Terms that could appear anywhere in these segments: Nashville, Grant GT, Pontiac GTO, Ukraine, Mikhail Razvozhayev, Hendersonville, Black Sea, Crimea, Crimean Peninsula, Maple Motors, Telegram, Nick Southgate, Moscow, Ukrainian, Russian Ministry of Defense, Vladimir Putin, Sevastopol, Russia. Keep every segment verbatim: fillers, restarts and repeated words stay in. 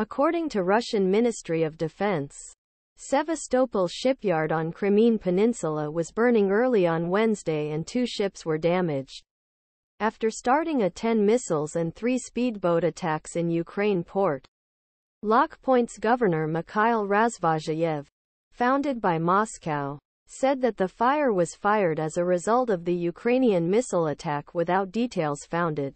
According to Russian Ministry of Defense, Sevastopol shipyard on Crimean Peninsula was burning early on Wednesday and two ships were damaged. After starting a ten missiles and three speedboat attacks in Ukraine port, Lockpoint's governor Mikhail Razvozhayev, founded by Moscow, said that the fire was fired as a result of the Ukrainian missile attack without details founded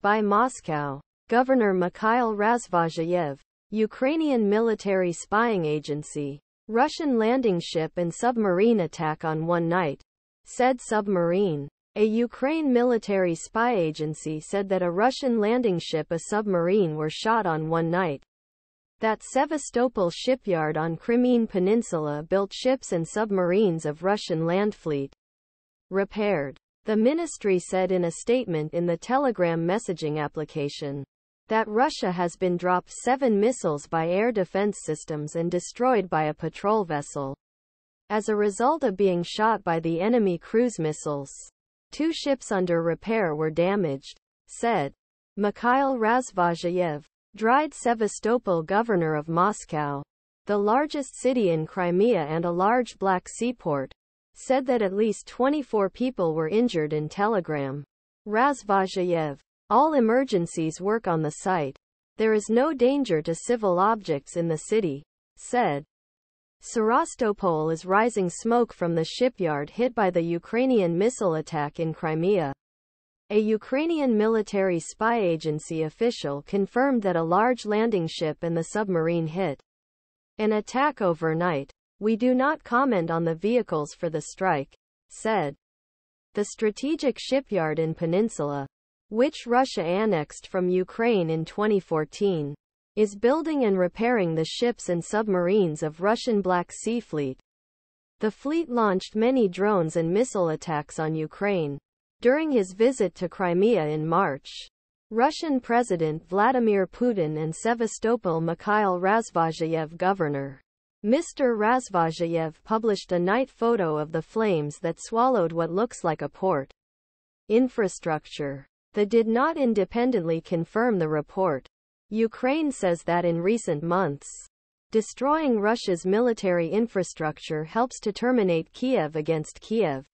by Moscow. Governor Mikhail Razvozhayev, Ukrainian military spying agency, Russian landing ship and submarine attack on one night, said submarine. A Ukraine military spy agency said that a Russian landing ship and submarine were shot on one night. That Sevastopol shipyard on Crimean Peninsula built ships and submarines of Russian land fleet. Repaired. The ministry said in a statement in the Telegram messaging application that Russia has been dropped seven missiles by air defense systems and destroyed by a patrol vessel as a result of being shot by the enemy cruise missiles. Two ships under repair were damaged, said Mikhail Razvozhayev, dried Sevastopol governor of Moscow, the largest city in Crimea and a large Black Sea port, said that at least twenty-four people were injured in Telegram. Razvozhayev. All emergencies work on the site. There is no danger to civil objects in the city, said. Sevastopol is rising smoke from the shipyard hit by the Ukrainian missile attack in Crimea. A Ukrainian military spy agency official confirmed that a large landing ship and the submarine hit an attack overnight. We do not comment on the vehicles for the strike, said. The strategic shipyard in Peninsula, which Russia annexed from Ukraine in twenty fourteen, is building and repairing the ships and submarines of Russian Black Sea Fleet. The fleet launched many drones and missile attacks on Ukraine. During his visit to Crimea in March, Russian President Vladimir Putin and Sevastopol Mikhail Razvozhayev governor, Mister Razvozhayev, published a night photo of the flames that swallowed what looks like a port infrastructure. They did not independently confirm the report. Ukraine says that in recent months, destroying Russia's military infrastructure helps to terminate Kiev against Kiev.